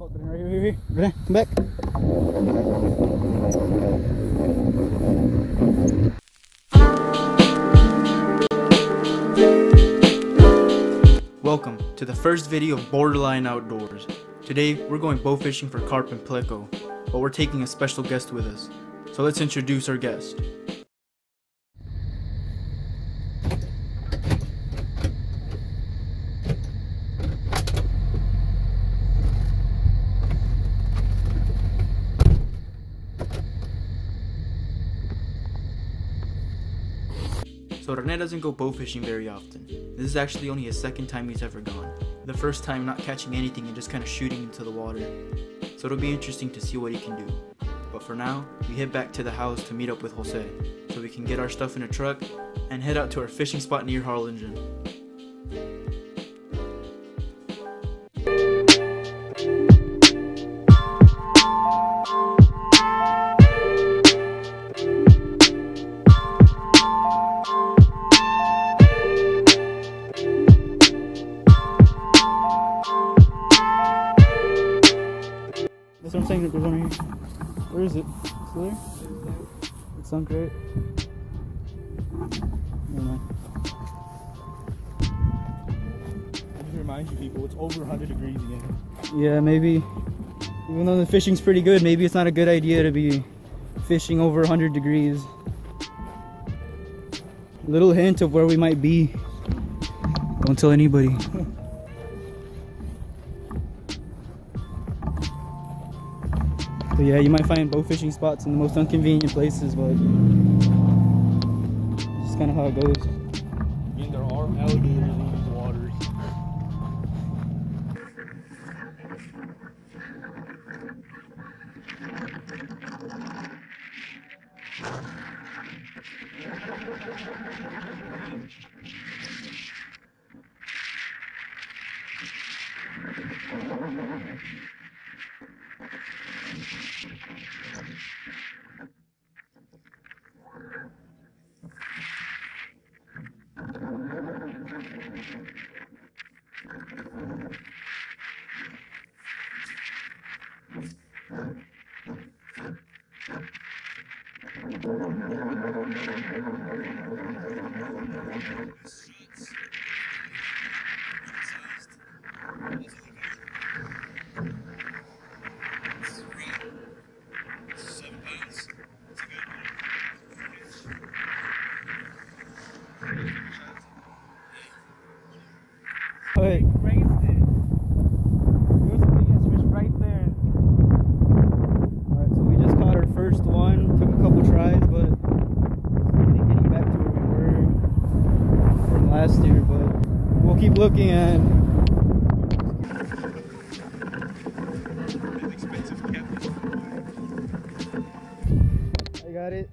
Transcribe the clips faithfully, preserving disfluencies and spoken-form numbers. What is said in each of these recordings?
fucking right here, here, here. Come back. Welcome to the first video of Borderline Outdoors. Today, we're going bow fishing for carp and pleco, but we're taking a special guest with us. So let's introduce our guest. So René doesn't go bow fishing very often. This is actually only his second time he's ever gone. The first time not catching anything and just kind of shooting into the water. So it'll be interesting to see what he can do. But for now, we head back to the house to meet up with Jose, so we can get our stuff in a truck and head out to our fishing spot near Harlingen. That's what I'm saying, there's one right here. Where is it? Still there? It's sunk, right? Never mind. I just remind you people, it's over one hundred degrees again. Yeah, maybe, even though the fishing's pretty good, maybe it's not a good idea to be fishing over one hundred degrees. Little hint of where we might be. Don't tell anybody. So yeah, you might find bow fishing spots in the most inconvenient places, but it's just kind of how it goes. And there are alligators in these waters. Hey. Keep looking at an expensive cap. I got it.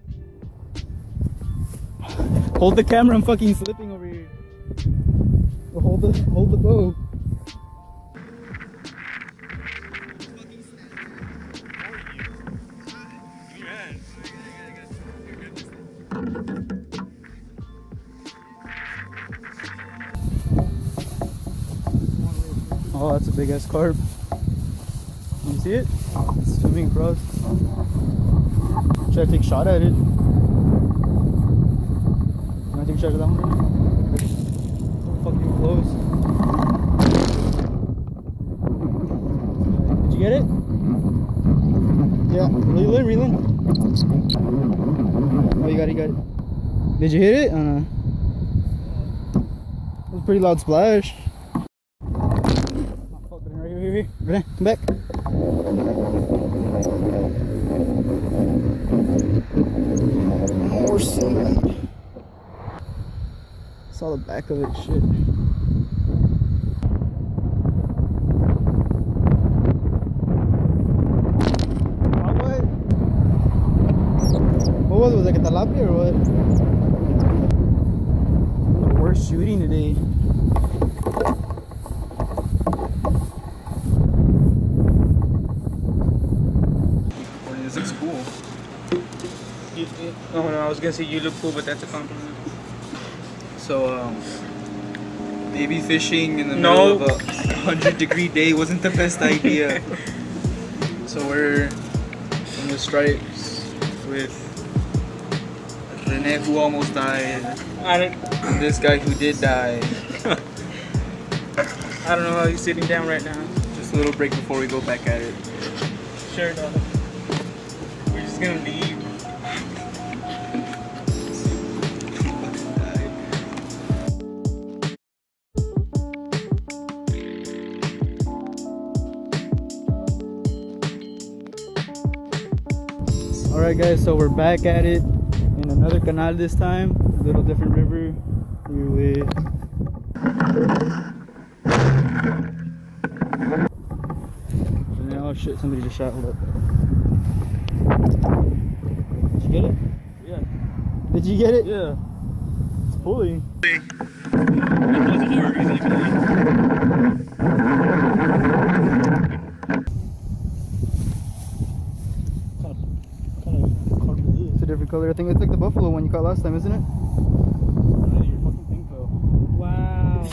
Hold the camera, I'm fucking slipping over here. Hold the hold the bow. Oh, that's a big ass carp. Can you see it? It's swimming across. Should I take a shot at it? Can I take a shot at that one? It's fucking close. Did you get it? Yeah. Reel in, reel in. Oh, you got it, you got it. Did you hit it? I don't know. It was a pretty loud splash. René, come back. More sand. Saw the back of it, shit. What? What was it? Was it like a tilapia or what? We're shooting today. Oh no, I was gonna say you look cool, but that's a compliment. So, um, baby fishing in the no. middle of a one hundred degree day wasn't the best idea. So we're in the stripes with René, who almost died, I didn't. And this guy who did die. I don't know how he's sitting down right now. Just a little break before we go back at it. Sure enough. We're just gonna leave. Alright guys, so we're back at it in another canal this time, a little different river. Here with and then, oh shit, somebody just shot, hold up. Did you get it? Yeah. Did you get it? Yeah. It's pulling. Different color. I think it's like the buffalo one you caught last time, isn't it? Right, your fucking thing fell. Wow.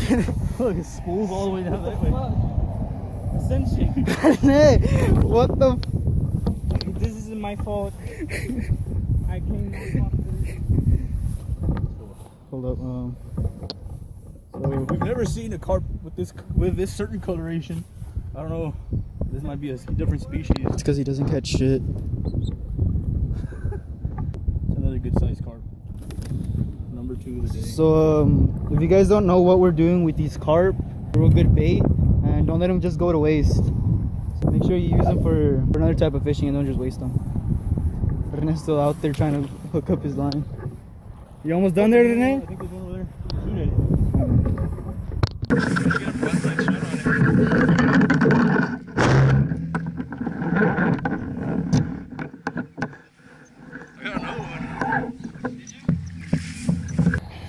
Look, it spools all the way down that way. Ascension. Hey, what the f This isn't my fault. I came Hold up, um so we've never seen a carp with this with this certain coloration. I don't know. This might be a different species. It's because he doesn't catch shit. Good size carp. Number two of the day. So um, if you guys don't know what we're doing with these carp, they're real good bait, and don't let them just go to waste. So make sure you use them for, for another type of fishing and don't just waste them. René's still out there trying to hook up his line. You almost done there, René? I think there's one over there. Shoot it. Um, you got a broadside shot on it.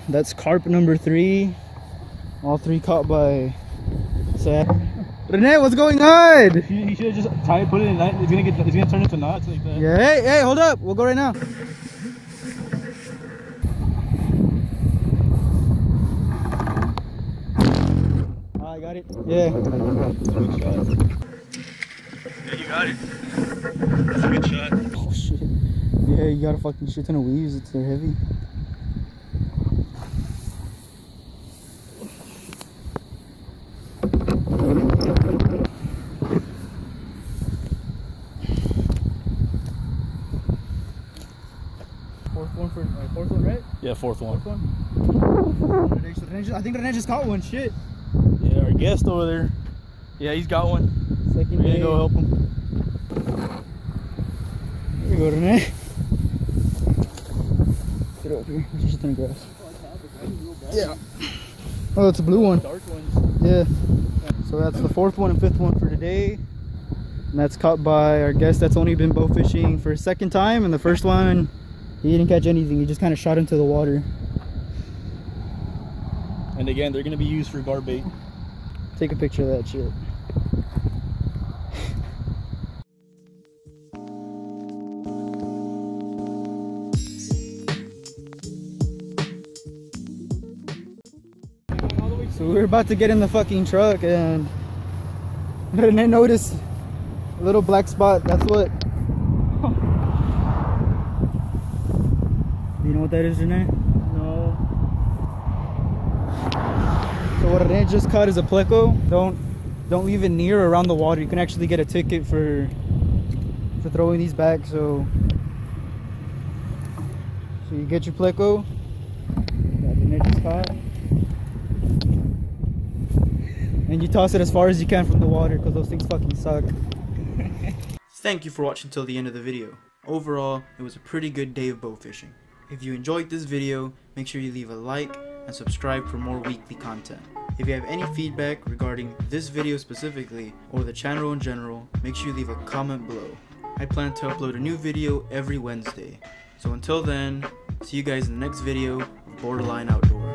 That's carp number three. All three caught by Seth. René, what's going on? You, you should just tie it, put it in that. It's gonna get. It's gonna turn into knots like that. Yeah. Hey, hey, hold up. We'll go right now. Oh, I got it. Yeah. Good shot. Yeah, you got it. That's a good shot. Oh shit. Yeah, you got a fucking shit ton of weaves. It's so heavy. Fourth one, right? Yeah, fourth one. Fourth one. I think René just caught one. Shit. Yeah, our guest over there. Yeah, he's got one. Second day. Go help him. There you go, René. Get over here. There's just in the grass. Yeah. Oh, it's a blue one. Dark ones. Yeah. So that's the fourth one and fifth one for today. And that's caught by our guest that's only been bow fishing for a second time, and the first one, he didn't catch anything, he just kind of shot into the water. And again, they're going to be used for gar bait. Take a picture of that shit. So we're about to get in the fucking truck and René noticed a little black spot. That's what. You know what that is, René? No. So what René just caught is a pleco. Don't don't leave it near or around the water. You can actually get a ticket for for throwing these back. So so you get your pleco. That René just caught, and you toss it as far as you can from the water because those things fucking suck. Thank you for watching till the end of the video. Overall, it was a pretty good day of bow fishing. If you enjoyed this video, make sure you leave a like and subscribe for more weekly content. If you have any feedback regarding this video specifically or the channel in general, make sure you leave a comment below. I plan to upload a new video every Wednesday. So until then, see you guys in the next video of Borderline Outdoors.